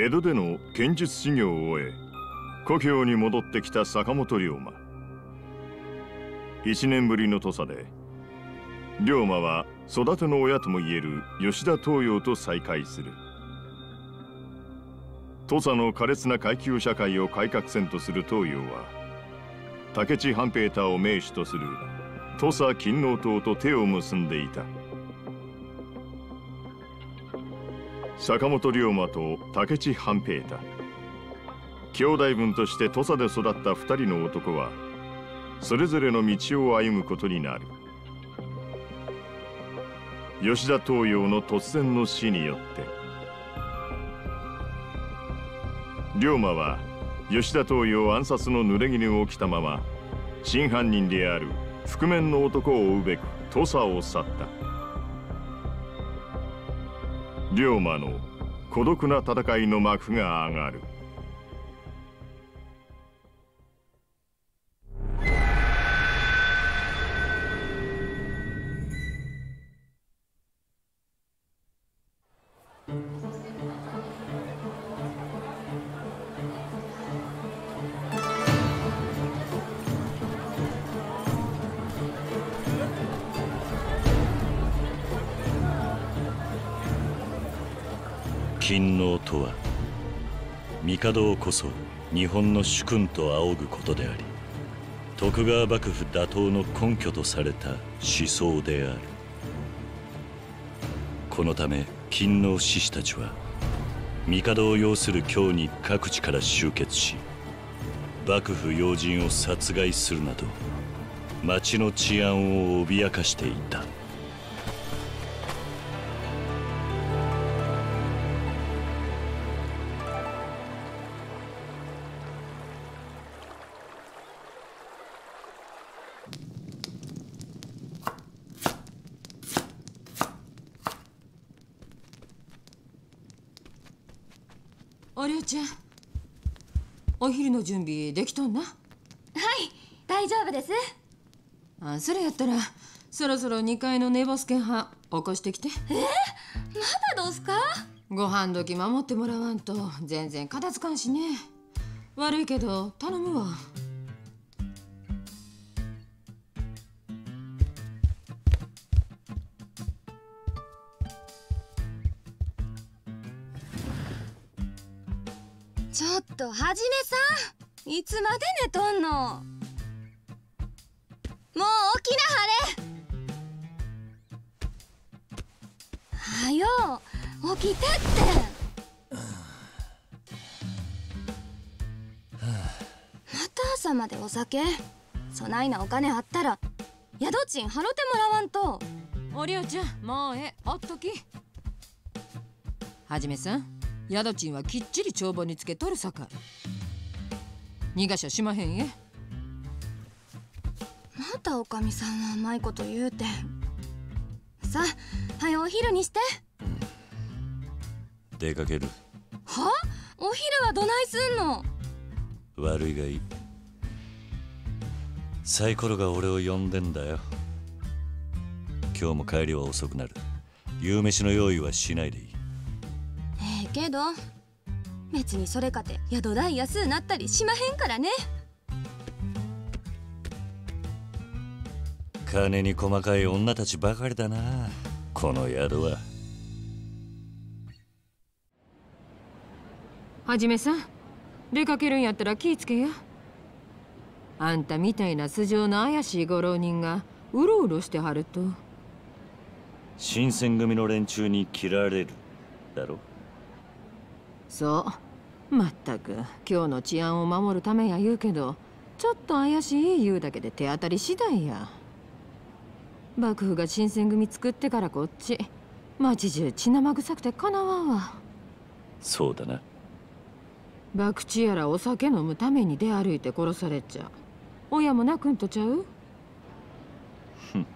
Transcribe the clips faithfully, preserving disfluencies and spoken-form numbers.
江戸での剣術修行を終え故郷に戻ってきた坂本龍馬。いちねんぶりの土佐で龍馬は育ての親ともいえる吉田東洋と再会する。土佐の苛烈な階級社会を改革せんとする東洋は武市半平太を名手とする土佐勤王党と手を結んでいた。坂本龍馬と武市半平太、兄弟分として土佐で育ったふたりの男はそれぞれの道を歩むことになる。吉田東洋の突然の死によって龍馬は吉田東洋暗殺の濡れ衣を着たまま真犯人である覆面の男を追うべく土佐を去った。龍馬の孤独な戦いの幕が上がる。勤王とは帝をこそ日本の主君と仰ぐことであり、徳川幕府打倒の根拠とされた思想である。このため勤王志士たちは帝を擁する京に各地から集結し、幕府要人を殺害するなど町の治安を脅かしていた。ちゃん、お昼の準備できとんな？はい、大丈夫です。あ、それやったらそろそろにかいの寝ぼすけは起こしてきて。えー、まだどうすか？ご飯時守ってもらわんと全然片付かんしね。悪いけど頼むわ。ちょっとはじめさん、いつまで寝とんの？もう起きなはれ。はよう起きてって。また朝までお酒。そないなお金あったら宿賃払ってもらわんと。おりゅうちゃん、もうええ、おっとき。はじめさん、宿賃はきっちり帳簿につけとるさかい。逃がしゃしまへんえ。またおかみさんは甘いこと言うて。さあ、はよお昼にして。出かける。は？お昼はどないすんの？悪いがいい。サイコロが俺を呼んでんだよ。今日も帰りは遅くなる。夕飯の用意はしないでいい。けど別にそれかて宿代安うなったりしまへんからね。金に細かい女たちばかりだな、この宿は。はじめさん、出かけるんやったら気ぃつけや。あんたみたいな素性の怪しいご浪人がうろうろしてはると。新選組の連中に嫌われるだろ。そう、まったく今日の治安を守るためや言うけど、ちょっと怪しい言うだけで手当たり次第や。幕府が新選組作ってからこっち町中血生臭くてかなわんわ。そうだな。博打やらお酒飲むために出歩いて殺されちゃ親も泣くんとちゃう。ふん、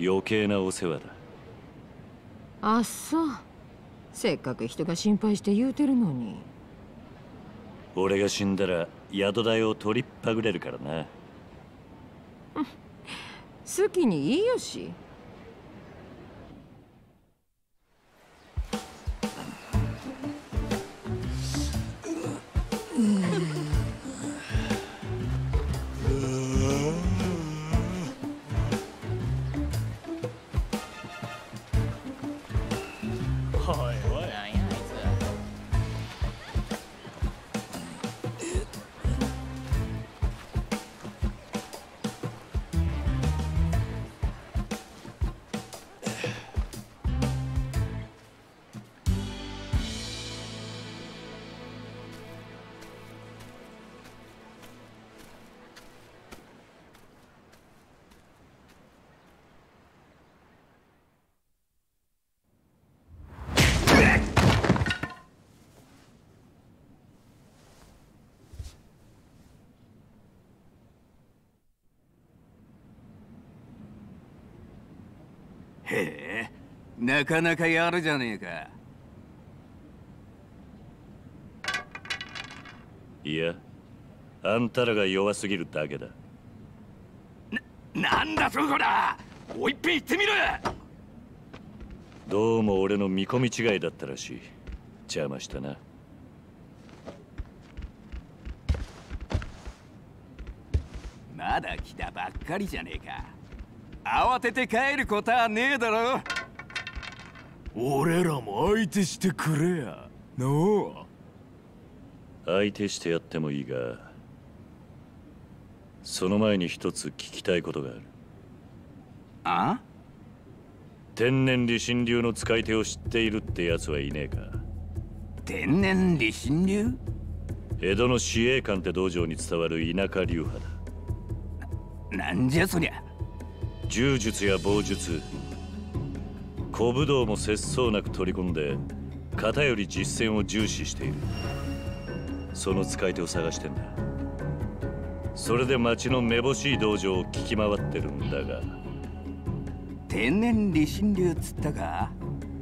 余計なお世話だ。あっそう。せっかく人が心配して言うてるのに。俺が死んだら宿代を取りっぱぐれるからな。好きにいいよし。へえ、なかなかやるじゃねえか。いや、あんたらが弱すぎるだけだ。な、なんだそこだ！おいっぺん言ってみろ！どうも俺の見込み違いだったらしい。邪魔したな。まだ来たばっかりじゃねえか。慌てて帰ることはねえだろ。俺らも相手してくれや。なあ。相手してやってもいいが、その前に一つ聞きたいことがある。あ？天然理心流の使い手を知っているってやつはいねえか。天然理心流？江戸の紫英館って道場に伝わる田舎流派だ。な、なんじゃそりゃ。柔術や棒術、小武道も節操なく取り込んで、片より実践を重視している。その使い手を探してんだ。それで町のめぼしい道場を聞き回ってるんだが。天然理心流っつったか？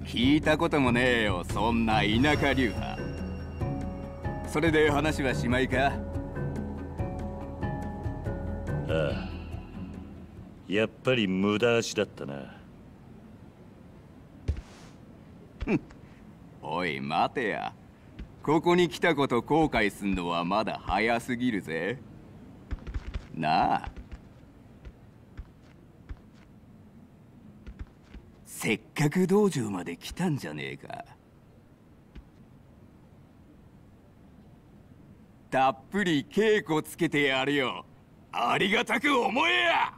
聞いたこともねえよ、そんな田舎流派。それで話はしまいか？ああ、やっぱり無駄足だったな。ふん、おい待てや。ここに来たこと後悔すんのはまだ早すぎるぜ。なあ。せっかく道場まで来たんじゃねえか。たっぷり稽古つけてやるよ。ありがたく思えや。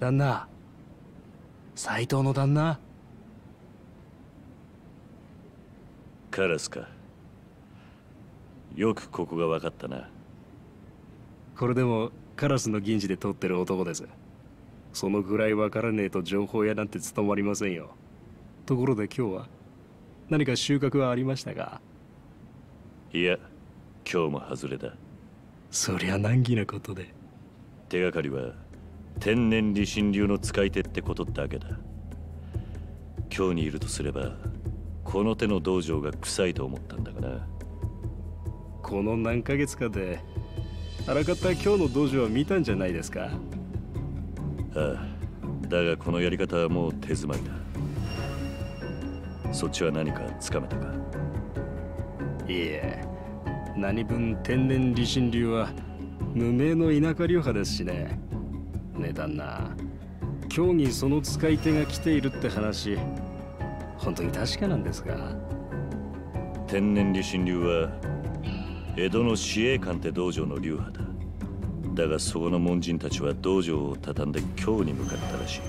旦那、斎藤の旦那カラスか。よくここが分かったな。これでもカラスの銀次で通ってる男です。そのぐらい分からねえと情報屋なんて務まりませんよ。ところで今日は何か収穫はありましたか？いや、今日も外れだ。そりゃ難儀なことで。手がかりは天然理心流の使い手ってことだけだ。今日にいるとすれば、この手の道場が臭いと思ったんだがな。この何ヶ月かで、あらかた今日の道場は見たんじゃないですか。ああ、だがこのやり方はもう手詰まりだ。そっちは何かつかめたか？いえ、何分天然理心流は無名の田舎流派ですしね。ねえ旦那、今日にその使い手が来ているって話、本当に確かなんですか？天然理心流は江戸の紫英館って道場の流派だ。だがそこの門人たちは道場を畳んで京に向かったらしい。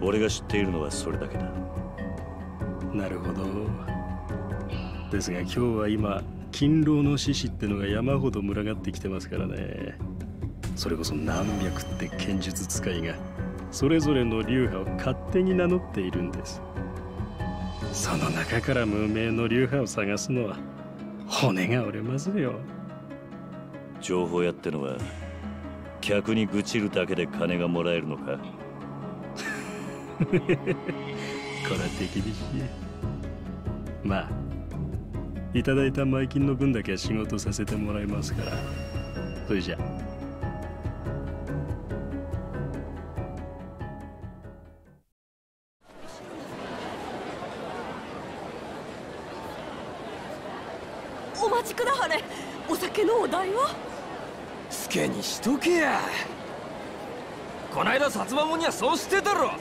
俺が知っているのはそれだけだ。なるほど。ですが今日は今、勤労の獅子ってのが山ほど群がってきてますからね。それこそ何百って剣術使いがそれぞれの流派を勝手に名乗っているんです。その中から無名の流派を探すのは骨が折れますよ。情報屋ってのは客に愚痴るだけで金がもらえるのか？これって厳しい。まあいただいた前金の分だけは仕事させてもらいますから。それじゃ。お待ちくだはれ。お酒のお代はつけにしとけや。こないだ薩摩者にはそうしてたろ。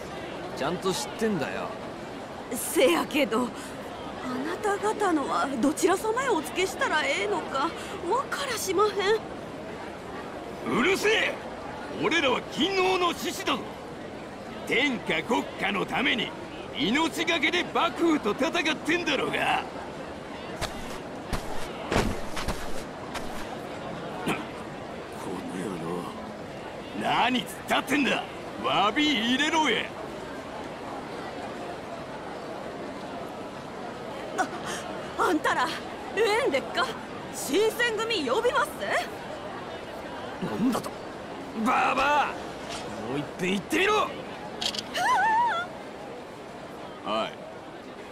ちゃんと知ってんだよ。せやけどあなた方のはどちら様へお付けしたらええのかわからしまへん。うるせえ。俺らは勤王の志士だぞ。天下国家のために命がけで幕府と戦ってんだろうが。この野郎何つったってんだ。詫び入れろや。あんたら、ええんでっか。新選組呼びます。なんだとババア、もういっぺん言ってみろ。はい、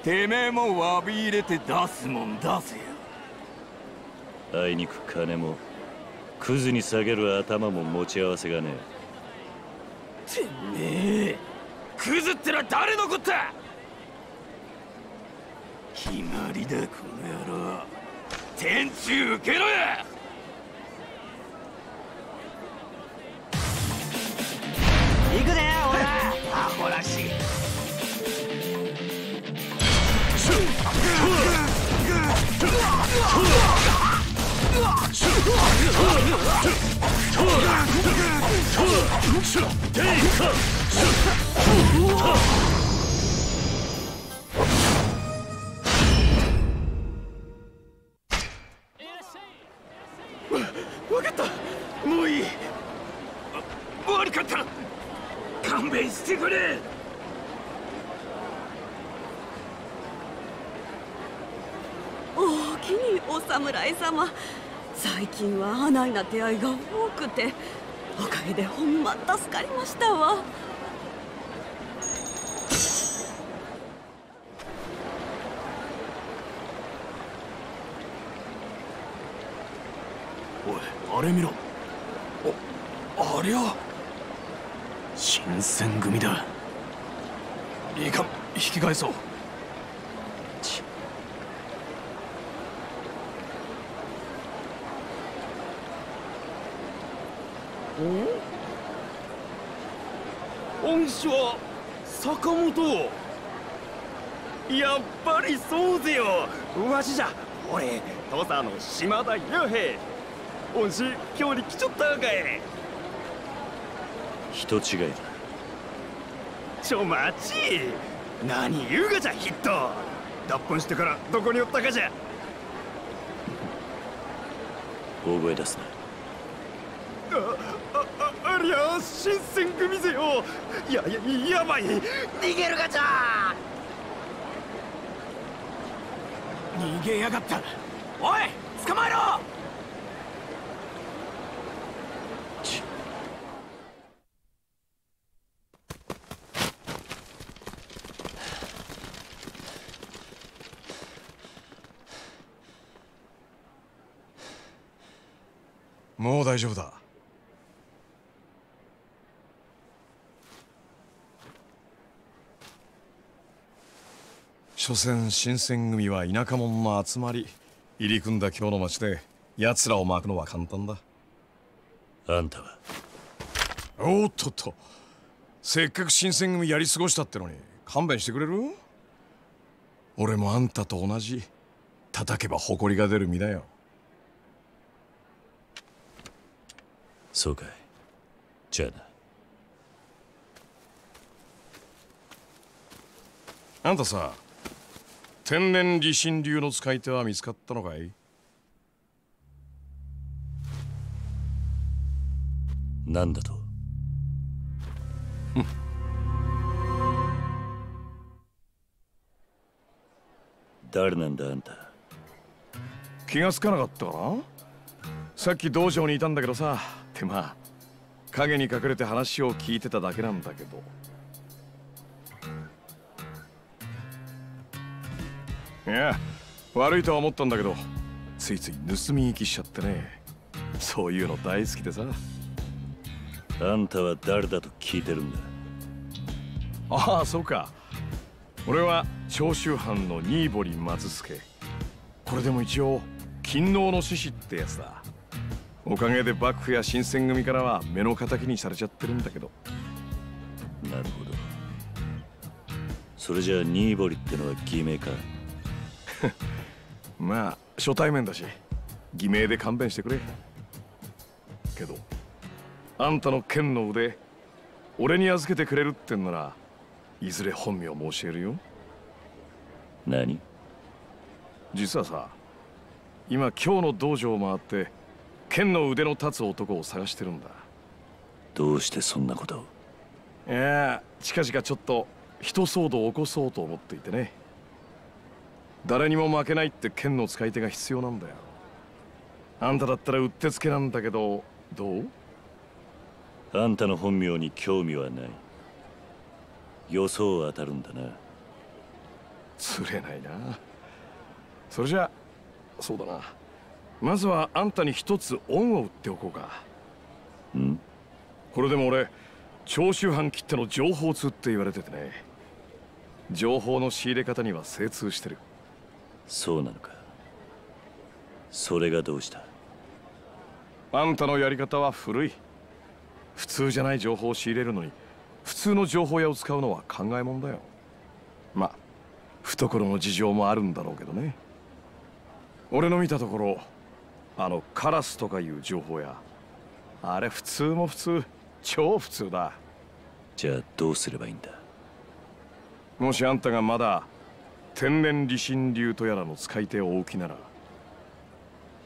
てめえもわび入れて出すもん出せよ。あいにく金もクズに下げる頭も持ち合わせがねえ。てめえクズってのは誰のこった。決まりだこの野郎。天誅受けろや。行くでよほらアホらしい。分かった、もういい。悪かった、勘弁してくれ。おおきにお侍様。最近は案内な出会いが多くておかげでほんま助かりましたわ。おいあれ見ろ。あ、ありゃ新選組だ。いかん、引き返そう。おお、恩師は坂本。やっぱりそうぜよ。わしじゃ俺土佐の島田雄平。恩師、今日に来ちょったわかい。人違いだ。ちょ待ち、何言うがじゃヒット。脱本してからどこにおったかじゃ。大声出すな。ああありゃ新選組ぜよ。いやいややばい、逃げるがじゃ。逃げやがった。おい捕まえろ。もう大丈夫だ。所詮新選組は田舎者の集まり。入り組んだ今日の町で奴らを巻くのは簡単だ。あんたは。おっとっと、せっかく新選組やり過ごしたってのに勘弁してくれる。俺もあんたと同じ叩けば埃が出る身だよ。そうかい、じゃあな。あんたさ、天然理心流の使い手は見つかったのかい？なんだと？誰なんだあんた。気がつかなかったかな。さっき道場にいたんだけどさ。ってまあ影に隠れて話を聞いてただけなんだけど。いや悪いとは思ったんだけど、ついつい盗み聞きしちゃってね。そういうの大好きでさ。あんたは誰だと聞いてるんだ。ああそうか、俺は長州藩の新堀松助。これでも一応勤王の志士ってやつだ。おかげで幕府や新選組からは目の敵にされちゃってるんだけど。なるほど。それじゃあ新堀ってのは偽名か。まあ初対面だし偽名で勘弁してくれ。けどあんたの剣の腕俺に預けてくれるってんならいずれ本名も教えるよ。何？実はさ、今今日の道場を回って剣の腕の立つ男を探してるんだ。どうしてそんなことを？いや、近々ちょっと一騒動を起こそうと思っていてね。誰にも負けないって剣の使い手が必要なんだよ。あんただったらうってつけなんだけど、どう？あんたの本名に興味はない。予想は当たるんだな。つれないな。それじゃあ、そうだな。まずはあんたに一つ恩を売っておこうか。ん？これでも俺、長州藩きっての情報通って言われててね。情報の仕入れ方には精通してる。そうなのか。それがどうした？あんたのやり方は古い。普通じゃない情報を仕入れるのに普通の情報屋を使うのは考えもんだよ。まあ懐の事情もあるんだろうけどね。俺の見たところ、あのカラスとかいう情報屋、あれ普通も普通、超普通だ。じゃあどうすればいいんだ？もしあんたがまだ天然理心流とやらの使い手を置きなら、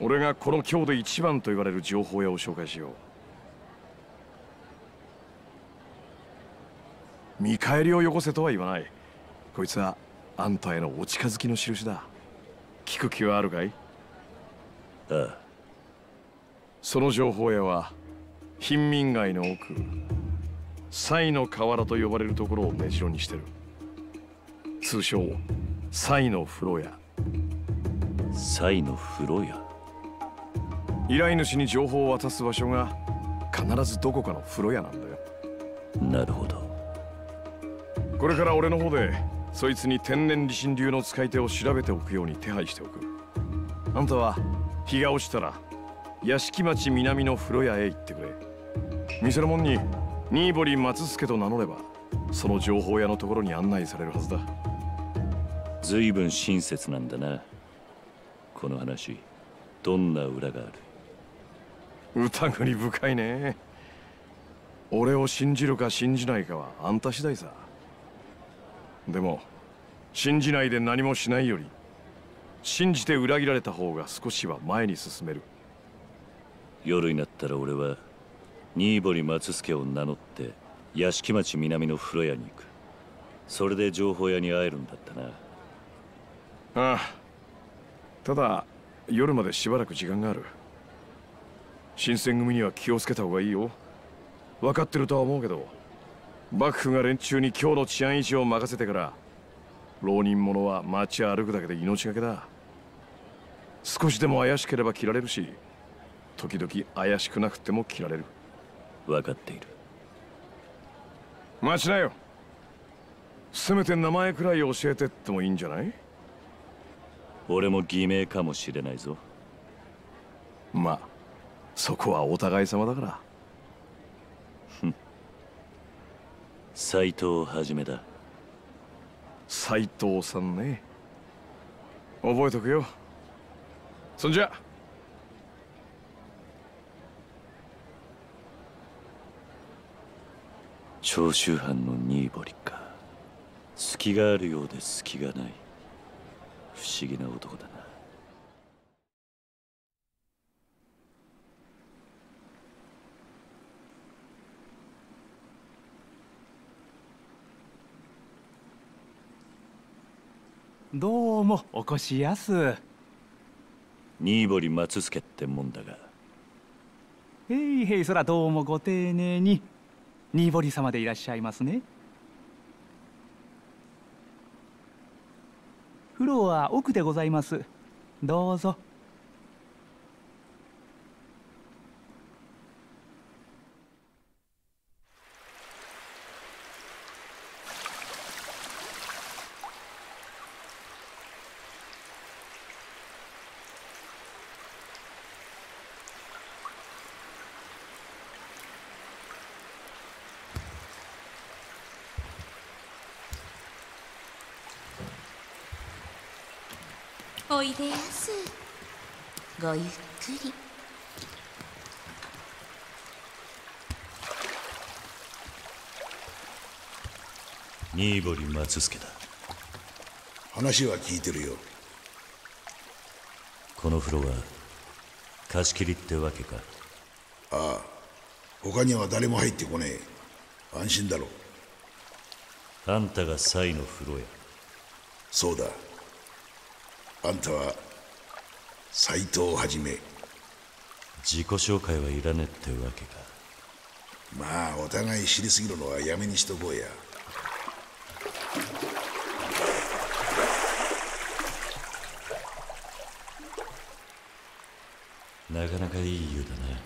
俺がこの京で一番と言われる情報屋を紹介しよう。見返りをよこせとは言わない。こいつはあんたへのお近づきの印だ。聞く気はあるかい？ああ。その情報屋は貧民街の奥、蔡の河原と呼ばれるところを根城にしてる。通称蔡の風呂屋。蔡の風呂屋。依頼主に情報を渡す場所が必ずどこかの風呂屋なんだよ。なるほど。これから俺の方でそいつに天然理心流の使い手を調べておくように手配しておく。あんたは日が落ちたら屋敷町南の風呂屋へ行ってくれ。店の者に新堀松助と名乗ればその情報屋のところに案内されるはずだ。ずいぶん親切なんだな。この話どんな裏がある？疑り深いね。俺を信じるか信じないかはあんた次第さ。でも信じないで何もしないより信じて裏切られた方が少しは前に進める。夜になったら俺は新堀松助を名乗って屋敷町南の風呂屋に行く。それで情報屋に会えるんだったな。ああ、ただ夜までしばらく時間がある。新選組には気をつけた方がいいよ。分かってるとは思うけど、幕府が連中に今日の治安維持を任せてから浪人者は街歩くだけで命がけだ。少しでも怪しければ切られるし、時々怪しくなくても切られる。分かっている。待ちなよ。せめて名前くらい教えてってもいいんじゃない？俺も偽名かもしれないぞ。まあそこはお互い様だから。ふん。斎藤はじめだ。斎藤さんね、覚えとくよ。そんじゃ。長州藩の新堀か。隙があるようで隙がない、不思議な男だな。どうもお越しやす。新堀松助ってもんだが。へいへい、そらどうもご丁寧に。新堀様でいらっしゃいますね。風呂は奥でございます。どうぞ。おいでやす。ごゆっくり。新堀松助だ。話は聞いてるよ。この風呂は貸し切りってわけか。ああ、他には誰も入ってこねえ。安心だろう。あんたがサイの風呂や。そうだ。あんたは斎藤をはじめ。自己紹介はいらねってわけか。まあお互い知りすぎるのはやめにしとこうや。なかなかいい湯だな。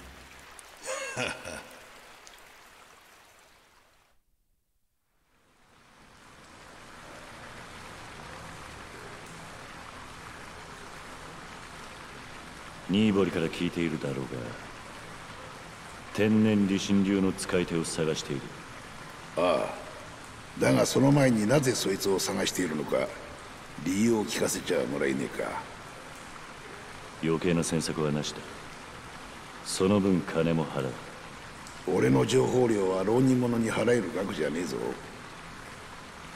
新堀から聞いているだろうが、天然理心流の使い手を探している。ああ、だがその前になぜそいつを探しているのか、理由を聞かせちゃもらえねえか。余計な詮索はなしだ。その分金も払う。俺の情報料は浪人者に払える額じゃねえぞ。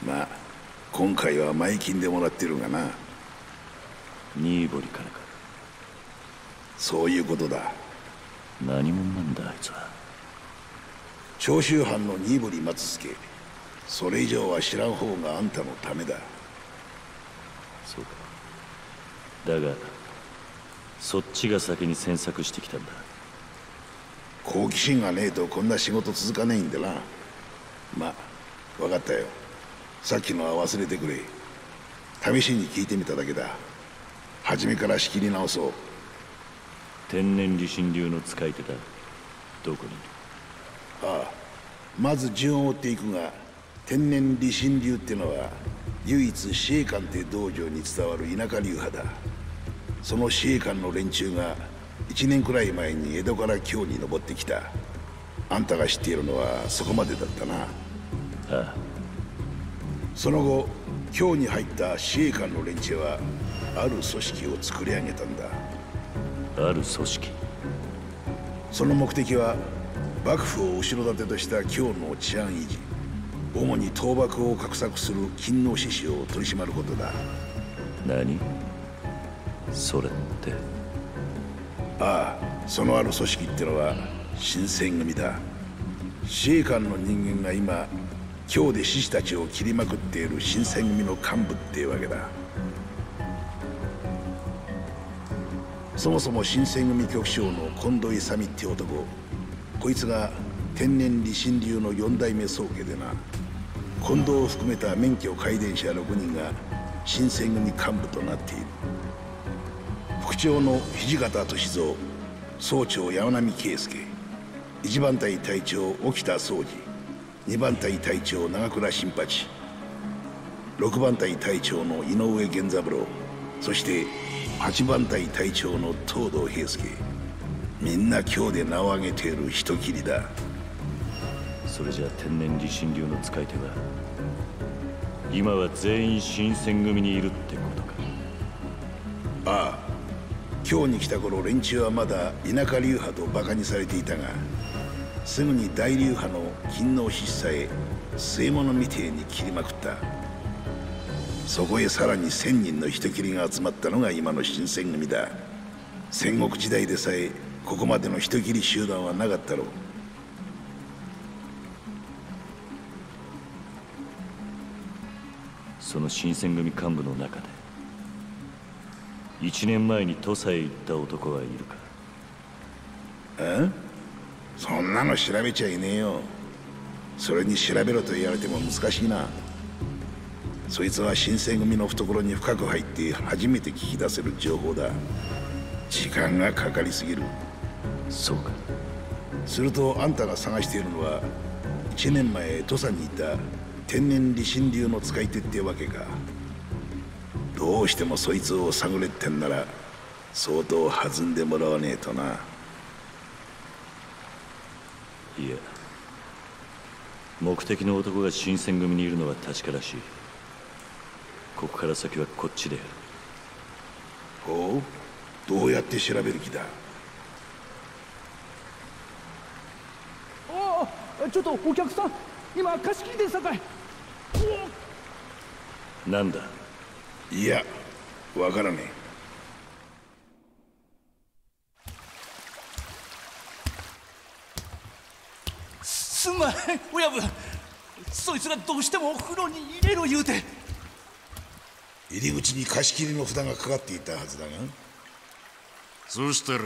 まあ今回は前金でもらってるがな。新堀からか。そういうことだ。何者なんだあいつは。長州藩の新堀松助。それ以上は知らん方があんたのためだ。そうか。だがそっちが先に詮索してきたんだ。好奇心がねえとこんな仕事続かねえんでな。まあ分かったよ。さっきのは忘れてくれ。試しに聞いてみただけだ。初めから仕切り直そう。天然理心流の使い手だ。どこにいる？ああ、まず順を追っていくが、天然理心流ってのは唯一紫英館って道場に伝わる田舎流派だ。その紫英館の連中がいちねんくらい前に江戸から京に登ってきた。あんたが知っているのはそこまでだったな。ああ。その後京に入った紫英館の連中はある組織を作り上げたんだ。ある組織。その目的は幕府を後ろ盾とした京の治安維持、主に倒幕を画策する勤皇志士を取り締まることだ。何それって。ああ、そのある組織ってのは新選組だ。紫英館の人間が今京で志士たちを切りまくっている新選組の幹部っていうわけだ。そもそも新選組局長の近藤勇って男、こいつが天然理心流のよん代目宗家でな。近藤を含めた免許皆伝者ろくにんが新選組幹部となっている。副長の土方歳三、総長山並圭介、一番隊隊長沖田総司、二番隊隊長長倉新八、六番隊隊長の井上源三郎、そしてはちばん隊隊長の東堂平介。みんな今日で名を挙げている人斬りだ。それじゃあ天然理心流の使い手は今は全員新選組にいるってことか。ああ、京に来た頃連中はまだ田舎流派とバカにされていたが、すぐに大流派の勤皇志士さえ末物みてえに切りまくった。そこへさらに千人の人斬りが集まったのが今の新選組だ。戦国時代でさえここまでの人斬り集団はなかったろう。その新選組幹部の中でいちねんまえに土佐へ行った男はいるか。え？そんなの調べちゃいねえよ。それに調べろと言われても難しいな。そいつは新選組の懐に深く入って初めて聞き出せる情報だ。時間がかかりすぎる。そうか。するとあんたが探しているのはいちねんまえ土佐にいた天然理心流の使い手ってわけか。どうしてもそいつを探れってんなら相当弾んでもらわねえとな。いや、目的の男が新選組にいるのは確からしい。ここから先はこっちでやる。ほう、どうやって調べる気だ。ああ、ちょっとお客さん、今貸し切りでさかい。なんだ。いや、わからねえ。すまん、親分。そいつらどうしてもお風呂に入れろ言うて。入り口に貸し切りの札がかかっていたはずだが。そしたら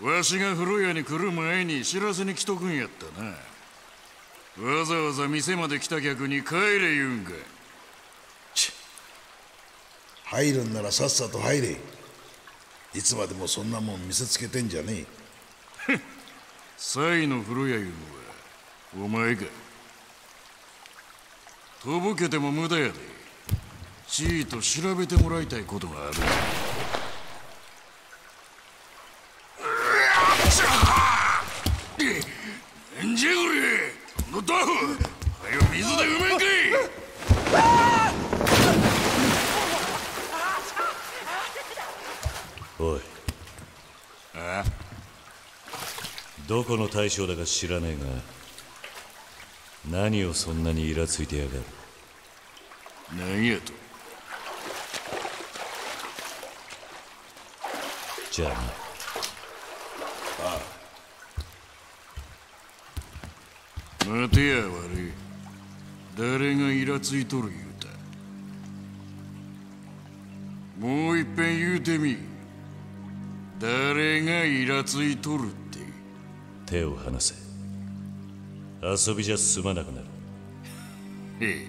わしが風呂屋に来る前に知らせに来とくんやったな。わざわざ店まで来た客に帰れ言うんか。入るんならさっさと入れ。いつまでもそんなもん見せつけてんじゃねえ。サイの風呂屋いうのはお前か。とぼけても無駄やで。ちいと調べてもらいたいことがある。なんじゃこれ。このダフはよ水で埋めんかい。おい、ああ、どこの大将だか知らねえが、何をそんなにイラついてやがる。何やと。じゃあな。ああ。待てや悪い。誰がイラついとる言うた。もういっぺん言うてみ。誰がイラついとる。手を離せ。遊びじゃ済まなくなる。ええ、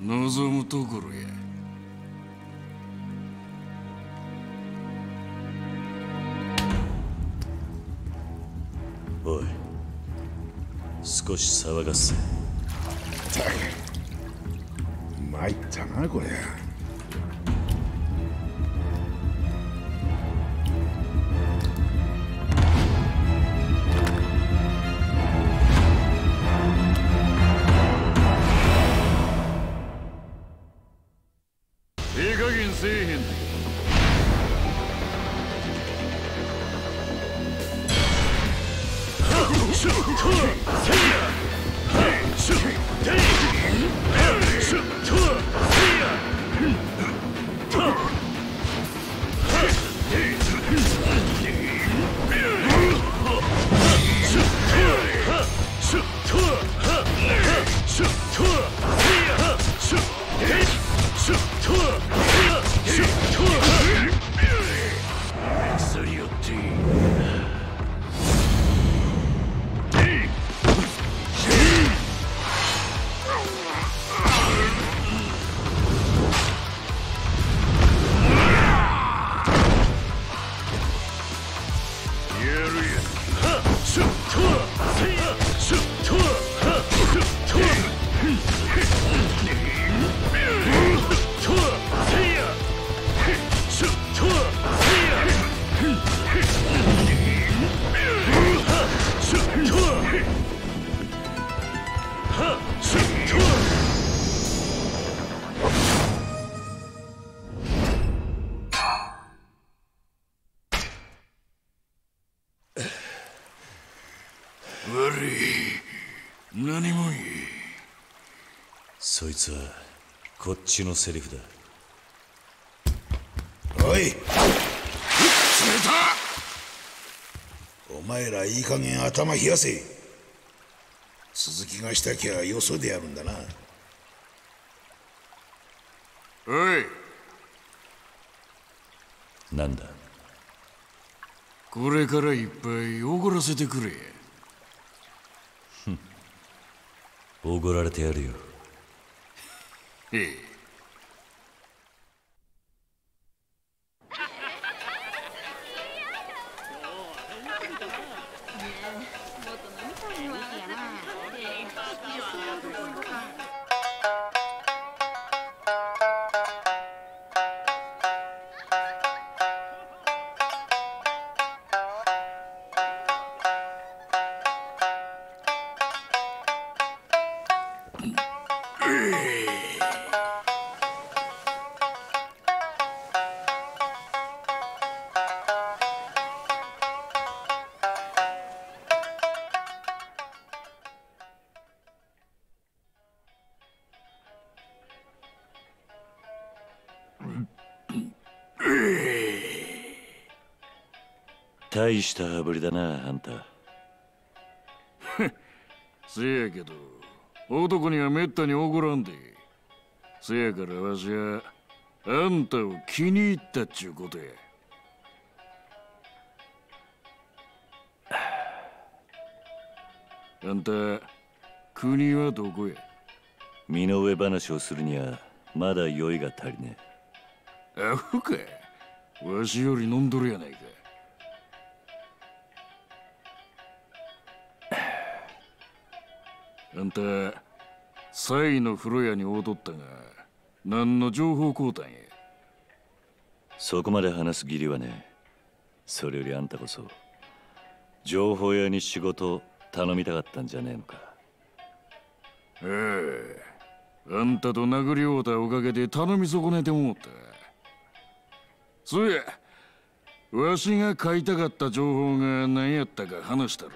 望むところや。おい、少し騒がせ。参ったなこれ。そいつはこっちのセリフだ。おい、冷た。お前らいい加減頭冷やせ。続きがしたきゃよそでやるんだな。おい、なんだ。これからいっぱいおごらせてくれ。おごられてやるよ。ええ。Hey! 大した羽振りだな、あんた。せやけど男にはめったに怒らんで。せやからわしはあんたを気に入ったっちゅうことや。あんた国はどこや？身の上話をするにはまだ酔いが足りねえ。アホか、わしより飲んどるやないか。あんたサイの風呂屋におうとったが何の情報交換や？そこまで話す義理はね。それよりあんたこそ情報屋に仕事を頼みたかったんじゃねえのか。ええ、あんたと殴り合うたおかげで頼み損ねてもうた。そうや、わしが買いたかった情報が何やったか話したら、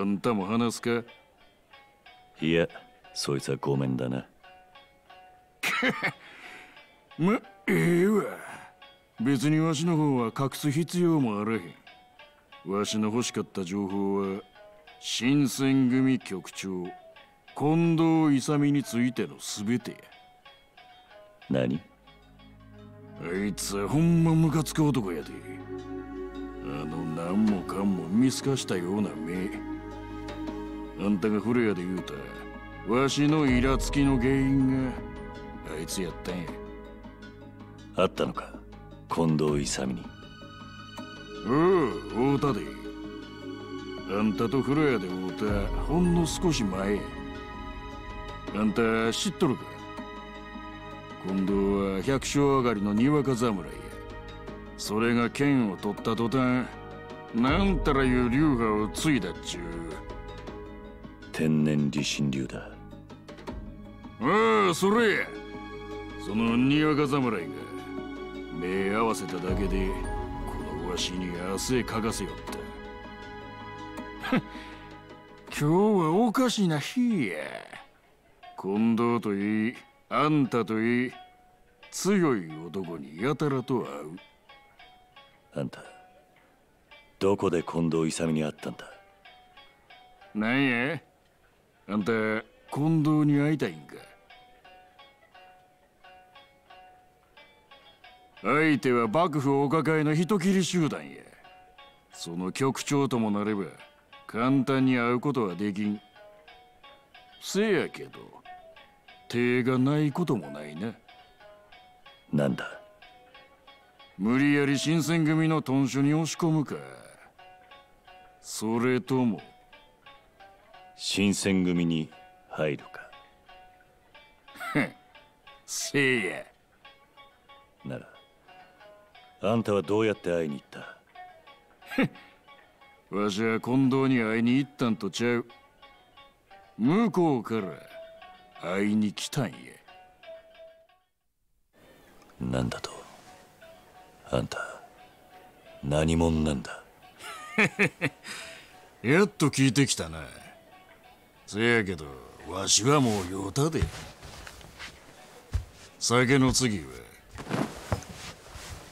あんたも話すか？いや、そいつはごめんだな。ま、ええわ。別にわしの方は隠す必要もあらへん。わしの欲しかった情報は新選組局長近藤勇についてのすべてや。何？あいつはほんまムカつく男やで。あの何もかんも見透かしたような目。あんたが古屋で言うたわしのイラつきの原因があいつやったんや。あったのか、近藤勇に。おう、おうたで。あんたと風呂屋でおうたほんの少し前や。あんた知っとるか？今度は百姓上がりのにわか侍や。それが剣を取った途端なんたらいう流派を継いだっちゅう。天然理心流だ。ああ、それや。そのにわか侍が目合わせただけでわしに汗かかせよった。今日はおかしな日や。近藤といい、あんたといい、強い男にやたらと会う。あんた、どこで近藤勇に会ったんだ？なんや？あんた、近藤に会いたいんか？相手は幕府お抱えの人斬り集団や。その局長ともなれば簡単に会うことはできん。せやけど手がないこともないな。なんだ、無理やり新選組の屯所に押し込むか、それとも新選組に入るか。せやならあんたはどうやって会いに行った？わしは近藤に会いに行ったんとちゃう。向こうから会いに来たんや。なんだと？あんた、何者なんだ？やっと聞いてきたな。せやけど、わしはもう酔うたで。酒の次は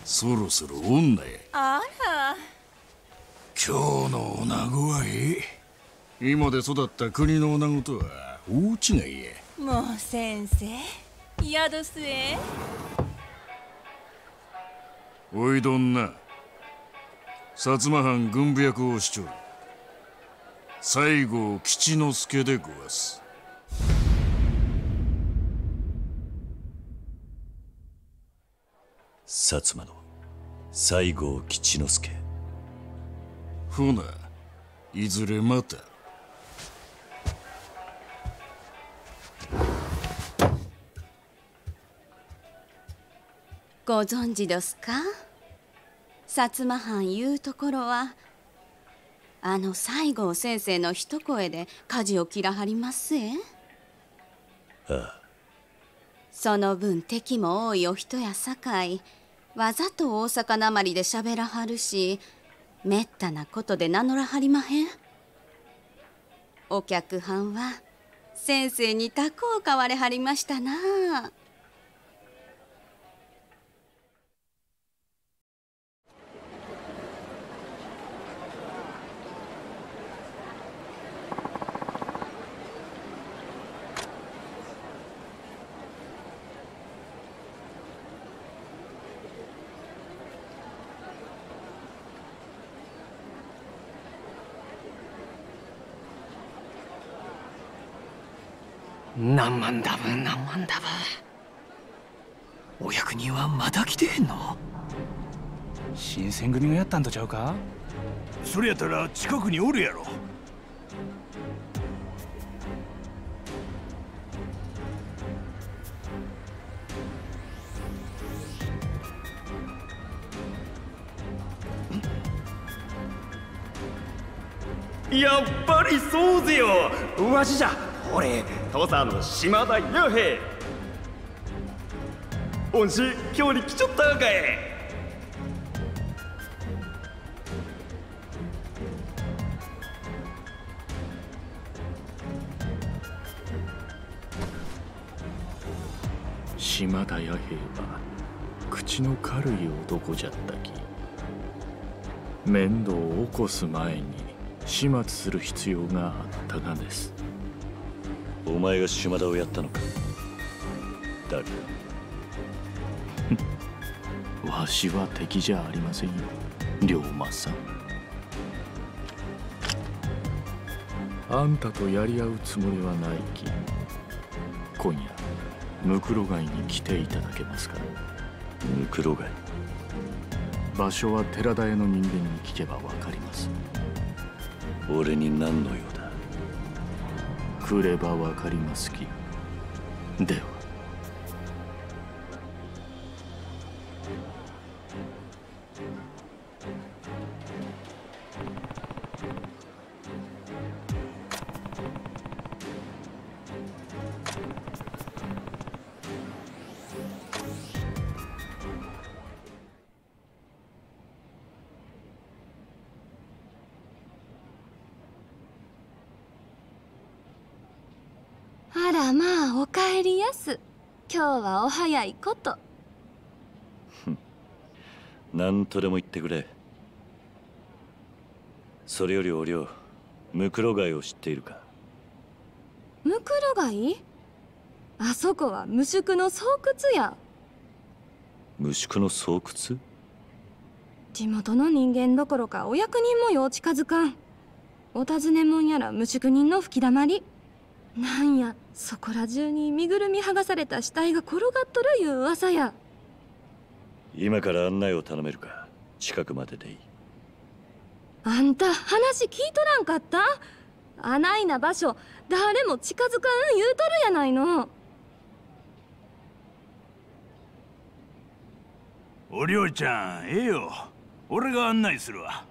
そろそろ女へ。あら、今日の女子はええ。今で育った国の女子とは大違いや。もう先生、嫌どすえ。おいどんな、薩摩藩軍部役をしちょる西郷吉之助でごわす。薩摩の西郷吉之助。ほな、いずれまた。ご存知どすか？薩摩藩いうところはあの西郷先生の一声で舵を切らはりますえ。ああ。その分敵も多いお人やさかい、わざと大阪なまりでしゃべらはるし、めったなことで名乗らはりまへん。お客はんは先生にたこを買われはりましたな。何万だぶ何万だぶ。お役人はまた来てへんの？新選組がやったんとちゃうか？それやったら近くにおるやろ。やっぱりそうぜよ。わしじゃ。俺、土佐の島田雄平。恩師、今日に来ちょったかい。島田弥平は口の軽い男じゃったき、面倒を起こす前に始末する必要があったがです。お前が島田をやったのか。だがわしは敵じゃありませんよ、龍馬さん。あんたとやり合うつもりはないき、今夜ムクロ街に来ていただけますか。ムクロ街、場所は寺田屋の人間に聞けばわかります。俺に何の用だ。来ればわかりますき。では。お早いこと。何とでも言ってくれ。それよりお涼、ムクロ街を知っているか。ムクロ街？あそこは無宿の巣窟や。無宿の巣窟？地元の人間どころかお役人もよう近づかん。お尋ねもんやら無宿人の吹きだまり。なんや、そこら中に身ぐるみ剥がされた死体が転がっとるいう噂や。今から案内を頼めるか。近くまででいい。あんた話聞いとらんかった？あないな場所誰も近づかん言うとるやないの。おりょうちゃん、ええよ、俺が案内するわ。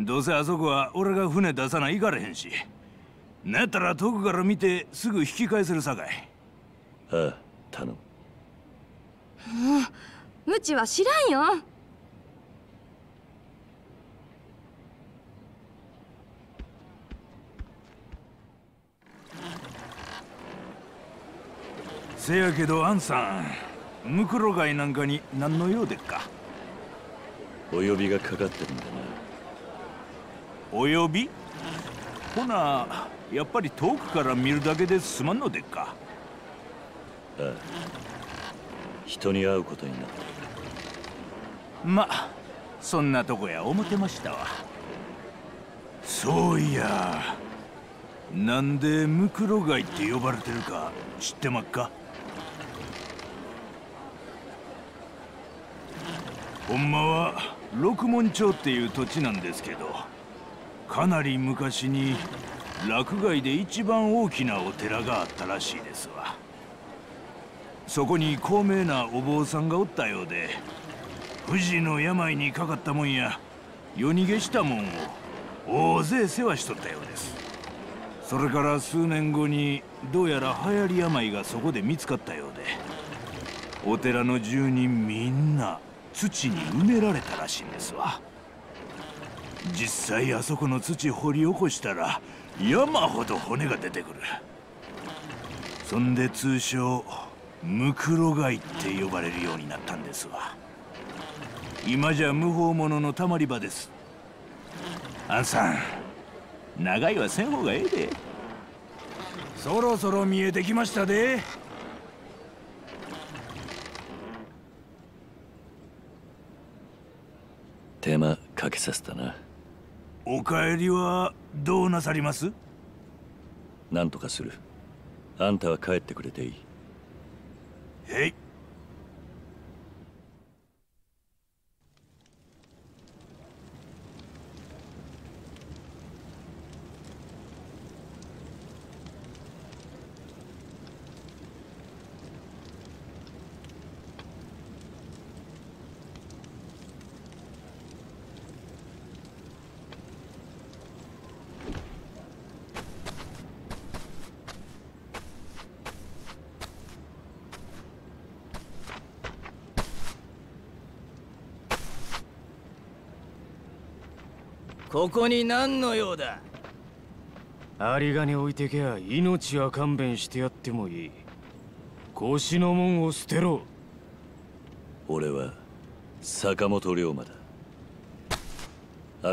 どうせあそこは俺が船出さないかれへんし、なったら遠くから見てすぐ引き返せるさかい。ああ、頼む。うん、うちは知らんよ。せやけど、アンさん、ムクロ街なんかに何の用でっか。お呼びがかかってるんだな。お呼び？ほな、やっぱり遠くから見るだけで済まんのでっか。ああ、人に会うことになった。まあそんなとこや思てましたわ。そういや、なんでムクロ街って呼ばれてるか知ってまっか。ほんまは六門町っていう土地なんですけど、かなり昔に洛外で一番大きなお寺があったらしいですわ。そこに高名なお坊さんがおったようで、不治の病にかかったもんや夜逃げしたもんを大勢世話しとったようです。それから数年後にどうやら流行り病がそこで見つかったようで、お寺の住人みんな土に埋められたらしいんですわ。実際あそこの土掘り起こしたら山ほど骨が出てくる。そんで通称ムクロ街って呼ばれるようになったんですわ。今じゃ無法者のたまり場です。あんさん、長いはせん方がええで。そろそろ見えてきましたで。手間かけさせたな。お帰りはどうなさります？なんとかする。あんたは帰ってくれていい。へい。ここに何の用だ。有賀に置いてけや命は勘弁してやってもいい。腰の門を捨てろ。俺は坂本龍馬だ。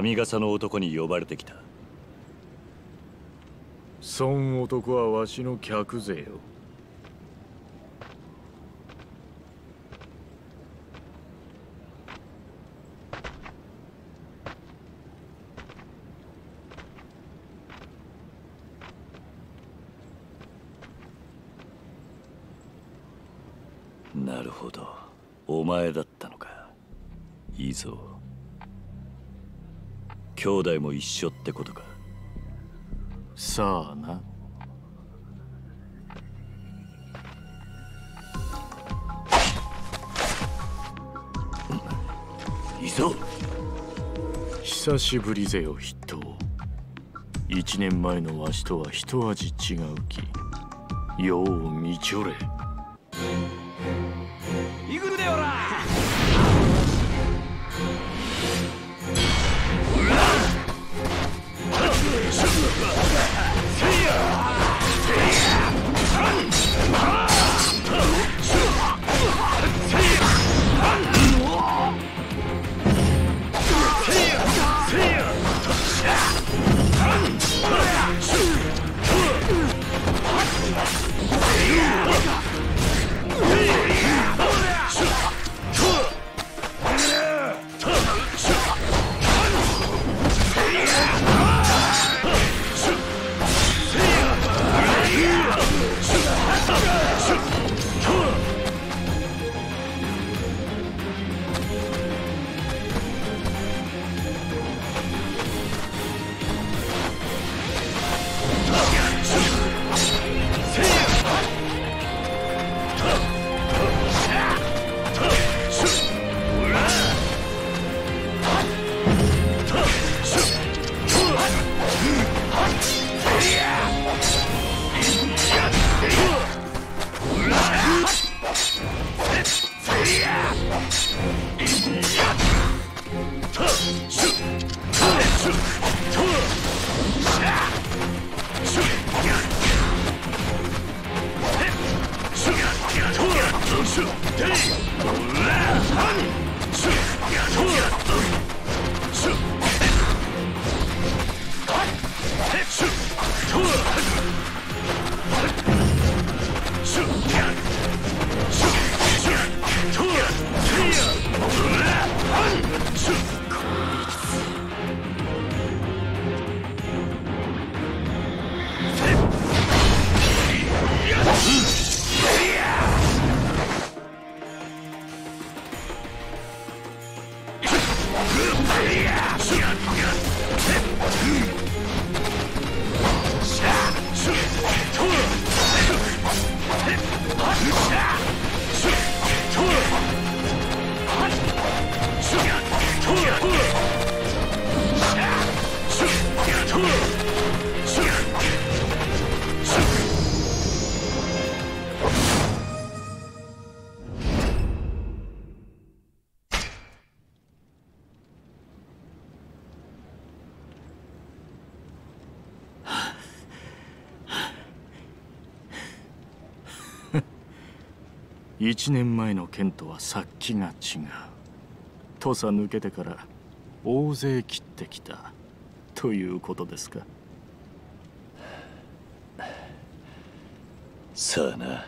編笠の男に呼ばれてきた。そん男はわしの客勢よ。なるほど、お前だったのか。いいぞ、兄弟も一緒ってことか。さあな。いいぞ。久しぶりぜよ筆頭。一年前のわしとは一味違うき、よう見ちょれ。一年前の剣とは殺気が違う。土佐抜けてから大勢切ってきたということですか。さあな。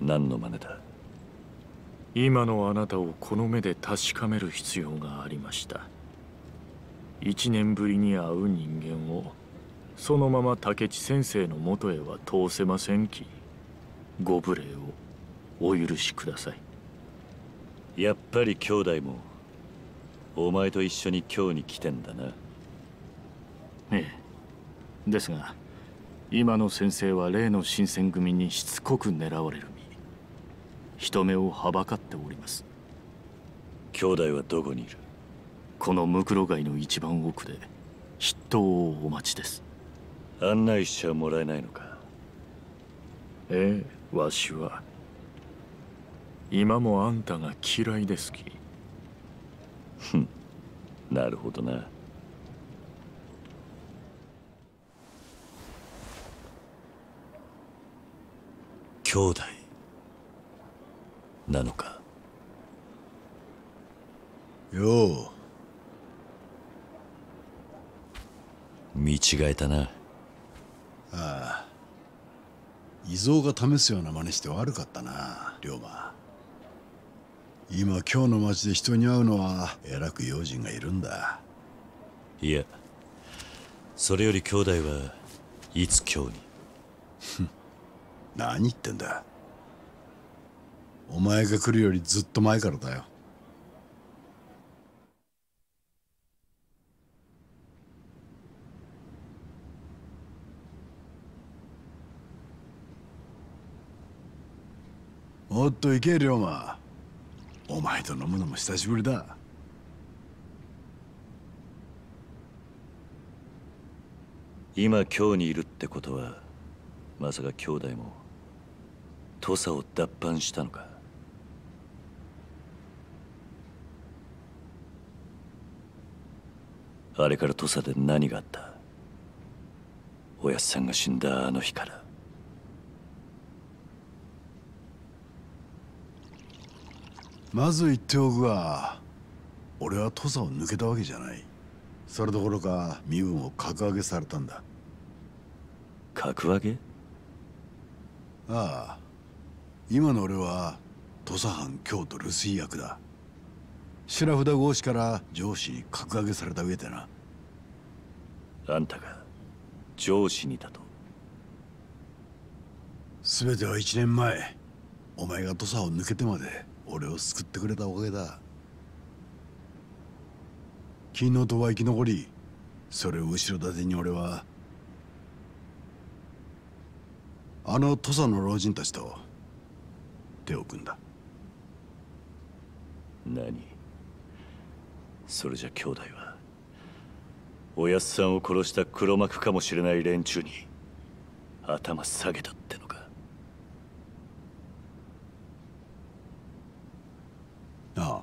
何の真似だ。今のあなたをこの目で確かめる必要がありました。一年ぶりに会う人間をそのまま竹地先生のもとへは通せませんき、ご無礼をお許しください。やっぱり兄弟もお前と一緒に京に来てんだな。ええ、ですが今の先生は例の新選組にしつこく狙われる身、人目をはばかっております。兄弟はどこにいる？このムクロ街の一番奥で筆頭をお待ちです。案内しちゃもらえないのか？ええ、わしは今もあんたが嫌いですき。ふん、なるほどな。兄弟なのか？よう見違えたな。ああ、伊蔵が試すような真似して悪かったな、龍馬。今京の町で人に会うのはえらく用心がいるんだ。いや、それより兄弟はいつ京に？何言ってんだ。お前が来るよりずっと前からだよ。もっと行け、龍馬。お前と飲むのも久しぶりだ。今京にいるってことは、まさか兄弟も土佐を脱藩したのか？あれから土佐で何があった？おやすさんが死んだあの日から。まず言っておくが、俺は土佐を抜けたわけじゃない。それどころか身分を格上げされたんだ。格上げ？ああ、今の俺は土佐藩京都留守役だ。白札合司から上司に格上げされた上でな。あんたが上司にだと？全てはいちねんまえ、お前が土佐を抜けてまで俺を救ってくれたおかげだ。金の塔は生き残り、それを後ろ盾に俺はあの土佐の老人たちと手を組んだ。何？それじゃ兄弟はおやっさんを殺した黒幕かもしれない連中に頭下げたってのか？ああ、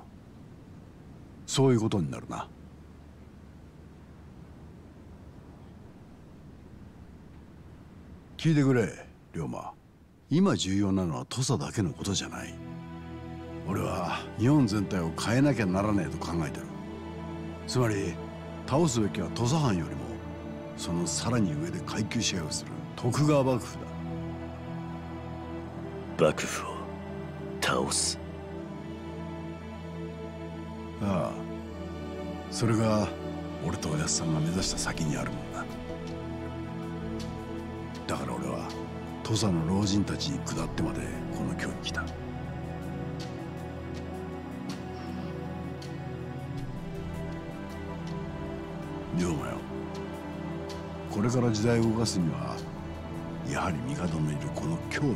そういうことになるな。聞いてくれ、龍馬。今重要なのは土佐だけのことじゃない。俺は日本全体を変えなきゃならねえと考えてる。つまり倒すべきは土佐藩よりもそのさらに上で階級支配をする徳川幕府だ。幕府を倒す？ああ、それが俺とおやっさんが目指した先にあるもんだ。だから俺は土佐の老人たちに下ってまでこの京に来た。龍馬よ、これから時代を動かすにはやはり帝のいるこの京だ。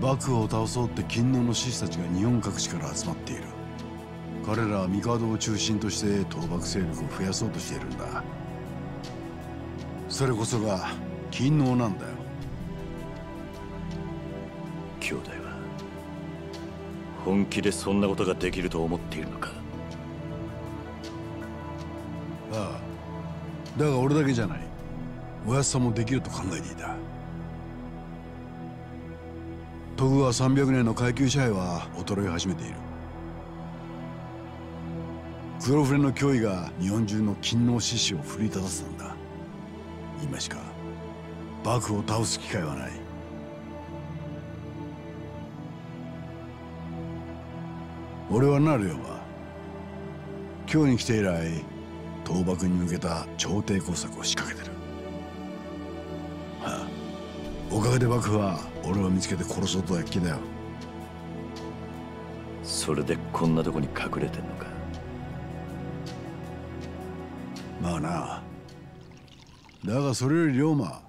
幕府を倒そうって勤皇の志士たちが日本各地から集まっている。彼らは帝を中心として倒幕勢力を増やそうとしているんだ。それこそが勤皇なんだよ。兄弟は本気でそんなことができると思っているのか？ああ、だが俺だけじゃない。おやっさんもできると考えていた。徳川さんびゃくねんの階級支配は衰え始めている。黒船の脅威が日本中の勤皇志士を奮い立たせたんだ。今しか幕府を倒す機会はない。俺はなるよば、京に来て以来倒幕に向けた朝廷工作を仕掛けてる。はあ、おかげで幕府は俺を見つけて殺そうとは気だよ。それでこんなとこに隠れてんのか。まあな。だがそれより龍馬、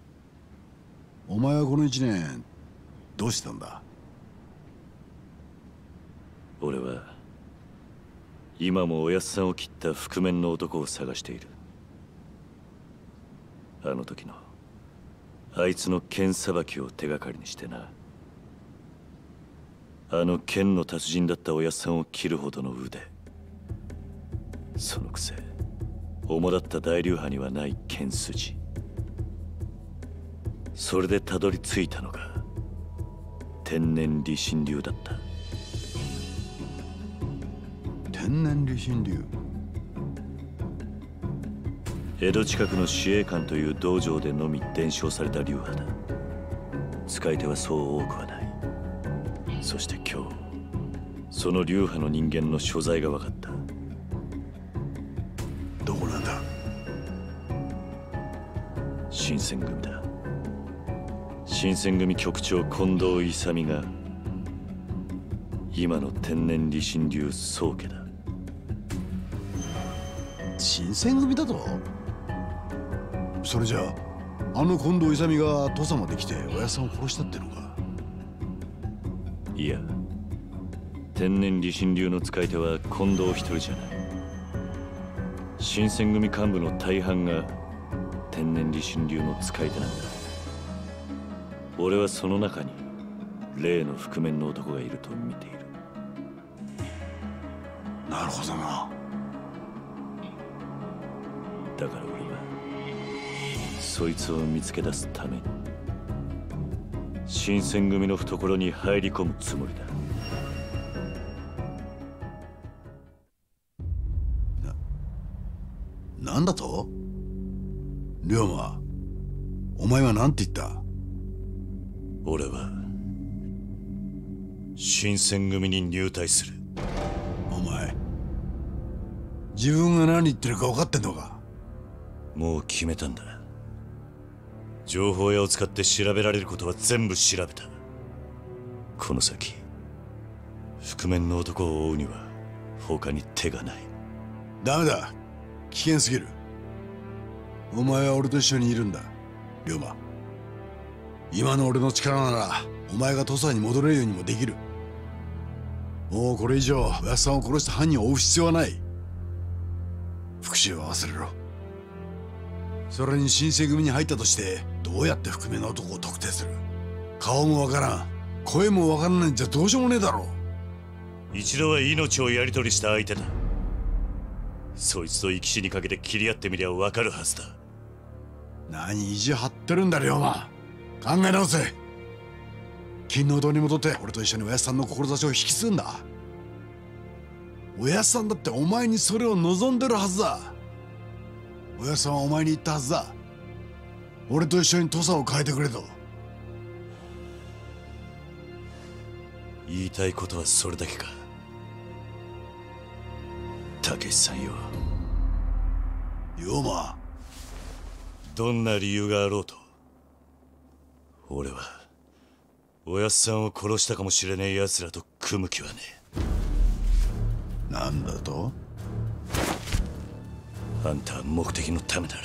お前はこの一年どうしたんだ。俺は今もおやっさんを切った覆面の男を探している。あの時のあいつの剣さばきを手がかりにしてな。あの剣の達人だったおやっさんを切るほどの腕。そのくせ主だった大流派にはない剣筋。それでたどり着いたのが天然理心流だった。天然理心流。江戸近くの紫英館という道場でのみ伝承された流派だ。使い手はそう多くはない。そして今日その流派の人間の所在が分かった。どこなんだ。新選組だ。新選組局長近藤勇が今の天然理心流宗家だ。新選組だと。それじゃああの近藤勇が土佐まで来ておやさんを殺したってのか。いや、天然理心流の使い手は近藤一人じゃない。新選組幹部の大半が天然理心流の使い手なんだ。俺はその中に例の覆面の男がいると見ている。なるほどな。だから俺はそいつを見つけ出すために新選組の懐に入り込むつもりだ。なんだと？龍馬、お前は何て言った？俺は新選組に入隊する。お前、自分が何言ってるか分かってんのか？もう決めたんだ。情報屋を使って調べられることは全部調べた。この先、覆面の男を追うには他に手がない。ダメだ。危険すぎる。お前は俺と一緒にいるんだ、龍馬。今の俺の力ならお前が土佐に戻れるようにもできる。もうこれ以上おやっさんを殺した犯人を追う必要はない。復讐は忘れろ。それに新選組に入ったとしてどうやって覆面の男を特定する。顔もわからん、声もわからないんじゃどうしようもねえだろう。一度は命をやり取りした相手だ。そいつと生き死にかけて切り合ってみりゃわかるはずだ。何意地張ってるんだ龍馬。考え直せ。勤皇堂に戻って俺と一緒におやっさんの志を引き継ぐんだ。おやっさんだってお前にそれを望んでるはずだ。おやっさんはお前に言ったはずだ。俺と一緒に土佐を変えてくれと。言いたいことはそれだけか。たけしさんよ。龍馬、どんな理由があろうと俺はおやっさんを殺したかもしれねえやつらと組む気はねえ。なんだと。あんたは目的のためなら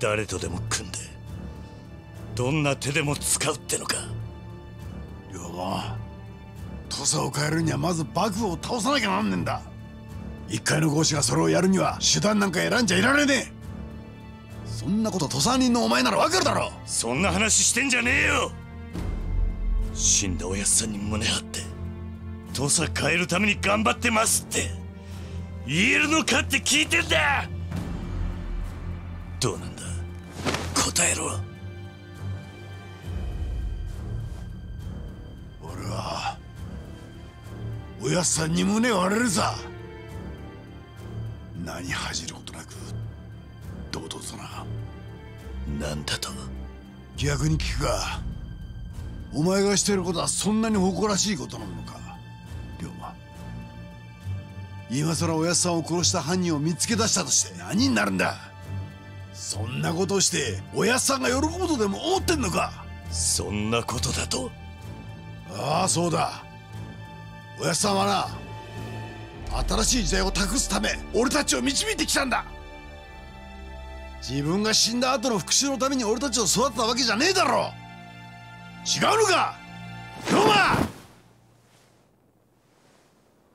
誰とでも組んでどんな手でも使うってのか。龍馬、土佐を変えるにはまず幕府を倒さなきゃなんねんだ。一介の豪士がそれをやるには手段なんか選んじゃいられねえ。そんなこと土佐人のお前ならわかるだろう。そんな話してんじゃねえよ。死んだおやっさんに胸張って土佐変えるために頑張ってますって言えるのかって聞いてんだ。どうなんだ、答えろ。俺はおやっさんに胸を張れるさ。何恥じることなく堂々とな。何だと。逆に聞くが、お前がしていることはそんなに誇らしいことなのか龍馬。今さらおやっさんを殺した犯人を見つけ出したとして何になるんだ。そんなことをしておやっさんが喜ぶとでも思ってんのか。そんなことだと。ああそうだ、おやっさんはな、新しい時代を託すため俺たちを導いてきたんだ。自分が死んだ後の復讐のために俺たちを育てたわけじゃねえだろ。違うのかロマ。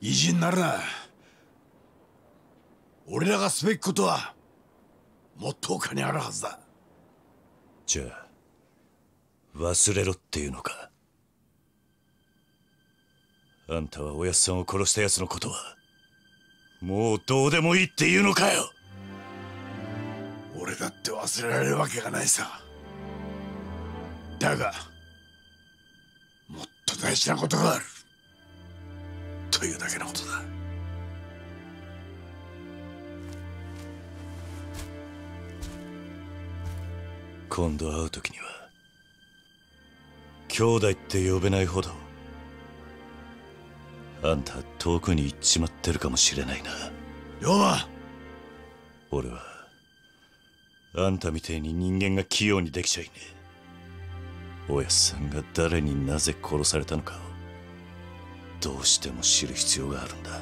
意地になるな。俺らがすべきことはもっと他にあるはずだ。じゃあ忘れろっていうのか。あんたはおやっさんを殺した奴のことはもうどうでもいいっていうのかよ。俺だって忘れられるわけがないさ。だがもっと大事なことがあるというだけのことだ。今度会う時には兄弟って呼べないほどあんた遠くに行っちまってるかもしれないな。龍馬、俺はあんたみてえに人間が器用にできちゃいねえ。おやっさんが誰になぜ殺されたのかをどうしても知る必要があるんだ。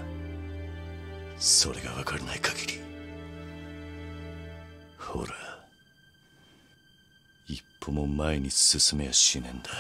それが分からない限りほら一歩も前に進めやしねえんだ。